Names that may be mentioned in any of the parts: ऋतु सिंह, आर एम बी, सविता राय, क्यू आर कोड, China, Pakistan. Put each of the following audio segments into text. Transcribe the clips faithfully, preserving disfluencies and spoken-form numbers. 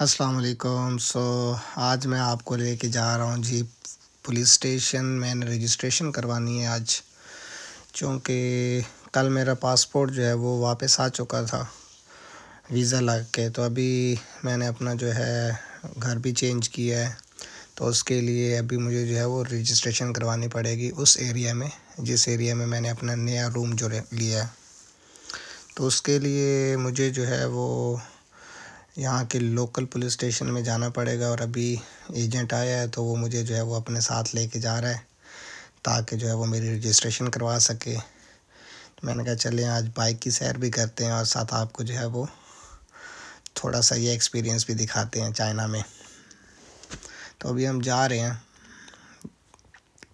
अस्सलाम वालेकुम। सो आज मैं आपको लेके जा रहा हूँ जी पुलिस स्टेशन। मैंने रजिस्ट्रेशन करवानी है आज, क्योंकि कल मेरा पासपोर्ट जो है वो वापस आ चुका था वीज़ा लग के। तो अभी मैंने अपना जो है घर भी चेंज किया है, तो उसके लिए अभी मुझे जो है वो रजिस्ट्रेशन करवानी पड़ेगी उस एरिया में, जिस एरिया में मैंने अपना नया रूम जो लिया है। तो उसके लिए मुझे जो है वो यहाँ के लोकल पुलिस स्टेशन में जाना पड़ेगा, और अभी एजेंट आया है तो वो मुझे जो है वो अपने साथ लेके जा रहा है ताकि जो है वो मेरी रजिस्ट्रेशन करवा सके। तो मैंने कहा चलें आज बाइक की सैर भी करते हैं और साथ आपको जो है वो थोड़ा सा ये एक्सपीरियंस भी दिखाते हैं चाइना में। तो अभी हम जा रहे हैं,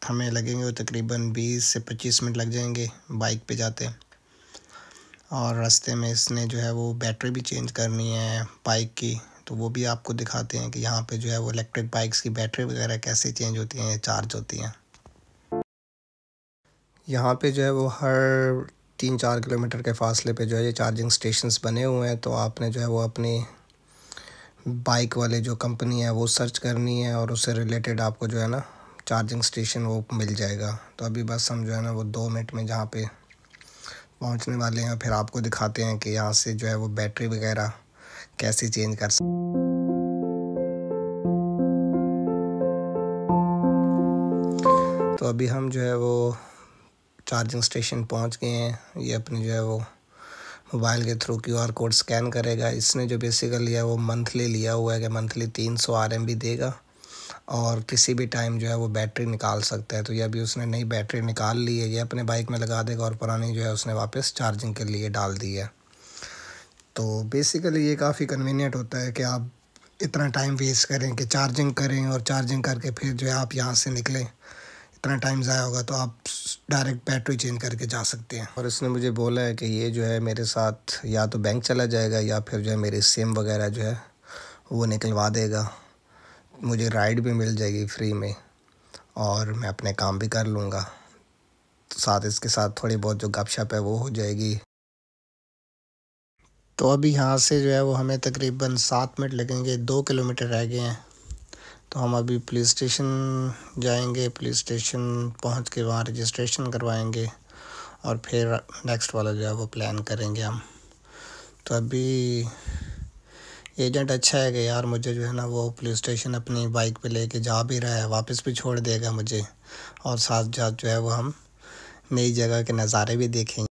हमें लगेंगे वो तकरीबन बीस से पच्चीस मिनट लग जाएंगे बाइक पे जाते हैं। और रास्ते में इसने जो है वो बैटरी भी चेंज करनी है बाइक की, तो वो भी आपको दिखाते हैं कि यहाँ पे जो है वो इलेक्ट्रिक बाइक्स की बैटरी वगैरह कैसे चेंज होती हैं, चार्ज होती हैं। यहाँ पे जो है वो हर तीन चार किलोमीटर के फासले पे जो है ये चार्जिंग स्टेशंस बने हुए हैं। तो आपने जो है वो अपनी बाइक वाले जो कंपनी है वो सर्च करनी है, और उससे रिलेटेड आपको जो है ना चार्जिंग स्टेशन वो मिल जाएगा। तो अभी बस हम जो है ना वो दो मिनट में जहाँ पे पहुंचने वाले हैं, फिर आपको दिखाते हैं कि यहाँ से जो है वो बैटरी वगैरह कैसे चेंज कर सकते हैं। तो अभी हम जो है वो चार्जिंग स्टेशन पहुंच गए हैं। ये अपने जो है वो मोबाइल के through क्यू आर कोड scan करेगा। इसने जो बेसिकली है वो मंथली लिया हुआ है कि मंथली तीन सौ आर एम बी देगा, और किसी भी टाइम जो है वो बैटरी निकाल सकता है। तो ये अभी उसने नई बैटरी निकाल ली है, ये अपने बाइक में लगा देगा, और पुरानी जो है उसने वापस चार्जिंग के लिए डाल दी है। तो बेसिकली ये काफ़ी कन्वीनियंट होता है कि आप इतना टाइम वेस्ट करें कि चार्जिंग करें, और चार्जिंग करके फिर जो है आप यहाँ से निकलें, इतना टाइम ज़ाया होगा। तो आप डायरेक्ट बैटरी चेंज करके जा सकते हैं। और इसने मुझे बोला है कि ये जो है मेरे साथ या तो बैंक चला जाएगा या फिर जो है मेरी सिम वगैरह जो है वो निकलवा देगा, मुझे राइड भी मिल जाएगी फ्री में, और मैं अपने काम भी कर लूँगा। तो साथ इसके साथ थोड़ी बहुत जो गपशप है वो हो जाएगी। तो अभी यहाँ से जो है वो हमें तकरीबन सात मिनट लगेंगे, दो किलोमीटर रह गए हैं। तो हम अभी पुलिस स्टेशन जाएंगे, पुलिस स्टेशन पहुँच के वहाँ रजिस्ट्रेशन करवाएंगे, और फिर नेक्स्ट वाला जो है वो प्लान करेंगे हम। तो अभी एजेंट अच्छा है कि यार मुझे जो है ना वो पुलिस स्टेशन अपनी बाइक पे लेके जा भी रहा है, वापस भी छोड़ देगा मुझे, और साथ साथ जो है वो हम नई जगह के नज़ारे भी देखेंगे।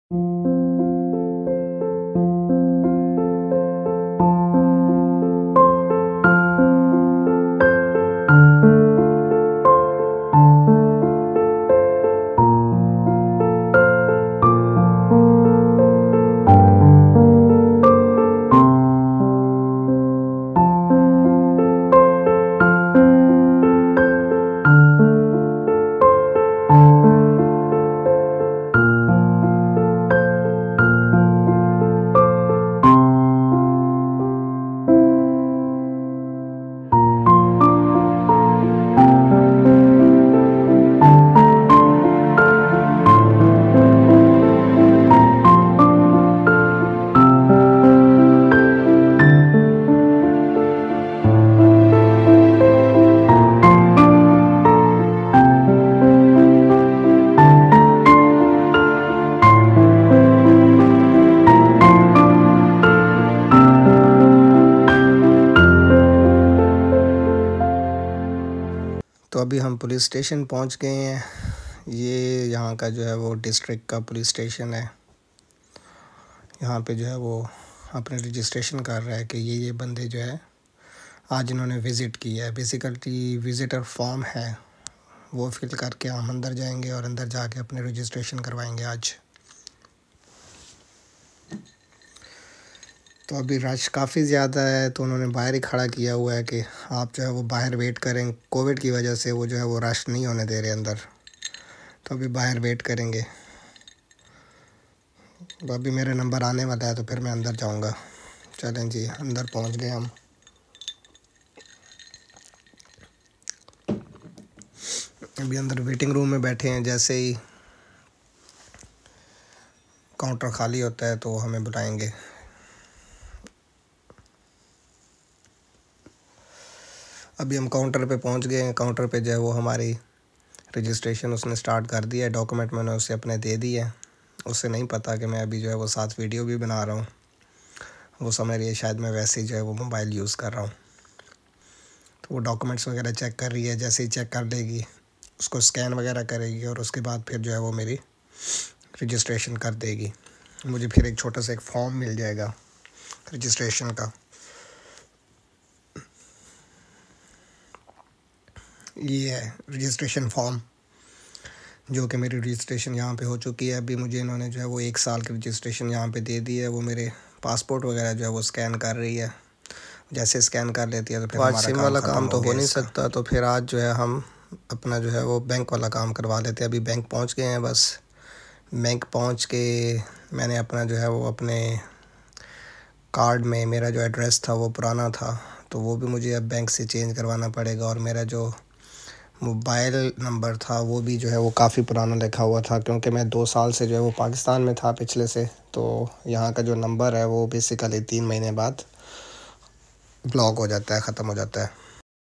तो अभी हम पुलिस स्टेशन पहुंच गए हैं। ये यहाँ का जो है वो डिस्ट्रिक्ट का पुलिस स्टेशन है। यहाँ पे जो है वो अपने रजिस्ट्रेशन कर रहा है कि ये ये बंदे जो है आज इन्होंने विज़िट किया है। बेसिकली विज़िटर फॉर्म है, वो फिल करके हम अंदर जाएंगे, और अंदर जाके अपने रजिस्ट्रेशन करवाएंगे आज। तो अभी रश काफ़ी ज़्यादा है, तो उन्होंने बाहर ही खड़ा किया हुआ है कि आप जो है वो बाहर वेट करें। कोविड की वजह से वो जो है वो रश नहीं होने दे रहे अंदर, तो अभी बाहर वेट करेंगे। तो अभी मेरा नंबर आने वाला है तो फिर मैं अंदर जाऊंगा। चलें जी, अंदर पहुंच गए हम। अभी अंदर वेटिंग रूम में बैठे हैं, जैसे ही काउंटर खाली होता है तो हमें बुलाएँगे। अभी हम काउंटर पे पहुंच गए हैं। काउंटर पे जो है वो हमारी रजिस्ट्रेशन उसने स्टार्ट कर दिया है। डॉक्यूमेंट मैंने उसे अपने दे दिए। उससे नहीं पता कि मैं अभी जो है वो साथ वीडियो भी बना रहा हूँ। वो समझ रही है शायद मैं वैसे ही जो है वो मोबाइल यूज़ कर रहा हूँ। तो वो डॉक्यूमेंट्स वगैरह चेक कर रही है। जैसे ही चेक कर लेगी उसको स्कैन वगैरह करेगी और उसके बाद फिर जो है वो मेरी रजिस्ट्रेशन कर देगी। मुझे फिर एक छोटा सा एक फॉर्म मिल जाएगा रजिस्ट्रेशन का। ये है रजिस्ट्रेशन फॉर्म, जो कि मेरी रजिस्ट्रेशन यहाँ पे हो चुकी है। अभी मुझे इन्होंने जो है वो एक साल की रजिस्ट्रेशन यहाँ पे दे दी है। वो मेरे पासपोर्ट वगैरह जो है वो स्कैन कर रही है। जैसे स्कैन कर लेती है तो फिर आज सिम वाला काम तो हो नहीं सकता, तो फिर आज जो है हम अपना जो है वो बैंक वाला काम करवा लेते हैं। अभी बैंक पहुँच गए हैं। बस बैंक पहुँच के मैंने अपना जो है वो अपने कार्ड में मेरा जो एड्रेस था वो पुराना था, तो वो भी मुझे अब बैंक से चेंज करवाना पड़ेगा। और मेरा जो मोबाइल नंबर था वो भी जो है वो काफ़ी पुराना लिखा हुआ था, क्योंकि मैं दो साल से जो है वो पाकिस्तान में था पिछले से। तो यहाँ का जो नंबर है वो बेसिकली तीन महीने बाद ब्लॉक हो जाता है, ख़त्म हो जाता है।